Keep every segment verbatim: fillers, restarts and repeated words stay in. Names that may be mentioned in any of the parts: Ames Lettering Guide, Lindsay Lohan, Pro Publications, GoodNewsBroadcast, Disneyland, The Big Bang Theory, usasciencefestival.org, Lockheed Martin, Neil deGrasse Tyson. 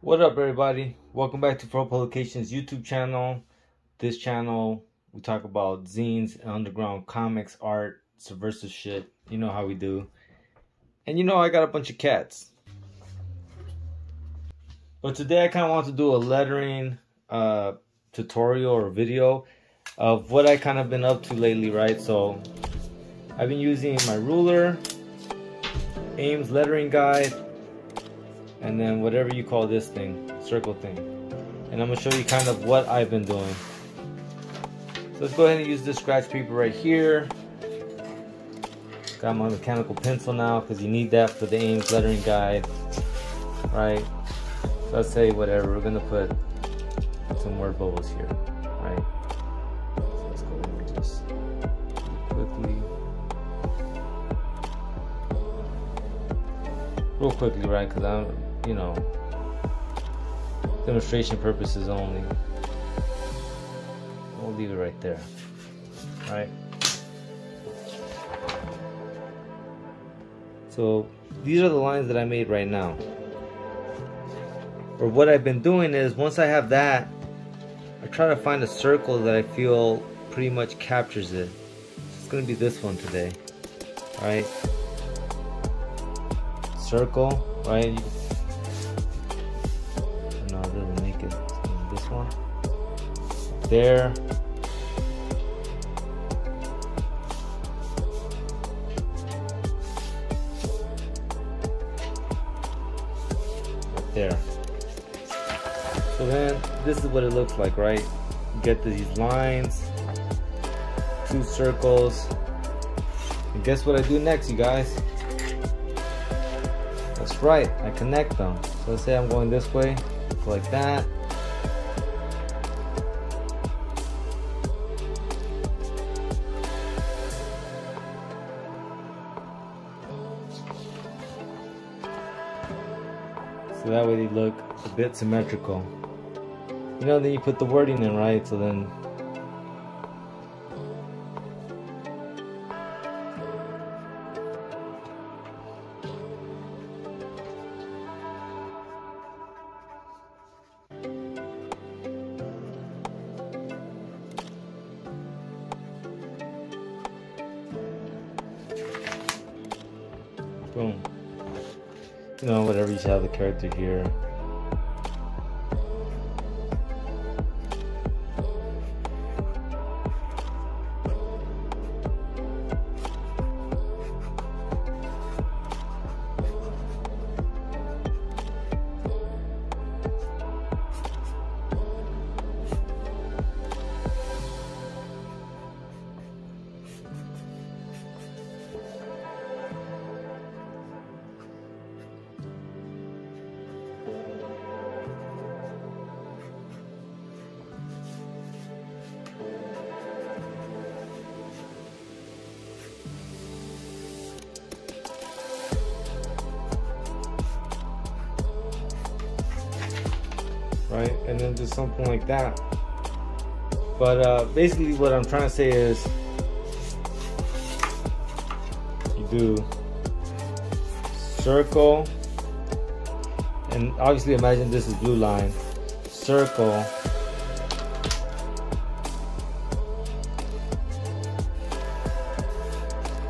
What up, everybody? Welcome back to Pro Publications YouTube channel. This channel, we talk about zines, underground comics, art, subversive shit. You know how we do. And you know I got a bunch of cats. But today I kind of want to do a lettering uh, tutorial or video of what I kind of been up to lately, right? So I've been using my ruler, Ames Lettering Guide, and then whatever you call this thing, circle thing. And I'm gonna show you kind of what I've been doing. So let's go ahead and use this scratch paper right here. Got my mechanical pencil now, because you need that for the Ames Lettering Guide, right? So let's say whatever, we're gonna put some word bubbles here, right? So let's go ahead and just quickly, real quickly, right? Because I'm, you know, demonstration purposes only. We'll leave it right there. All right. So these are the lines that I made right now. Or what I've been doing is, once I have that, I try to find a circle that I feel pretty much captures it. It's gonna be this one today. All right. Circle, right? No, it doesn't make it. This one. There. Right there. So then, this is what it looks like, right? You get these lines, two circles, and guess what I do next, you guys? That's right, I connect them. So let's say I'm going this way, go like that. So that way they look a bit symmetrical. You know, then you put the wording in, right? So then boom. You know, whatever, you should have the character here. Right, and then just something like that. But uh, basically what I'm trying to say is, you do circle, and obviously imagine this is blue line, circle,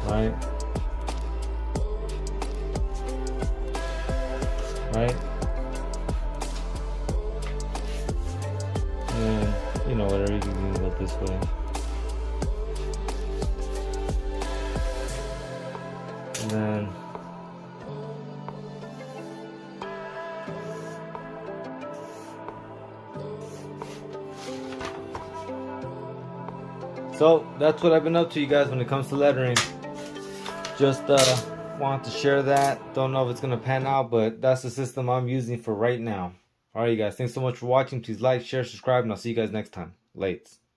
right, right. You know, whatever, you can use it this way. And then so that's what I've been up to, you guys, when it comes to lettering. Just uh want to share that. Don't know if it's gonna pan out, but that's the system I'm using for right now. Alright, you guys, thanks so much for watching. Please like, share, subscribe, and I'll see you guys next time. Lates.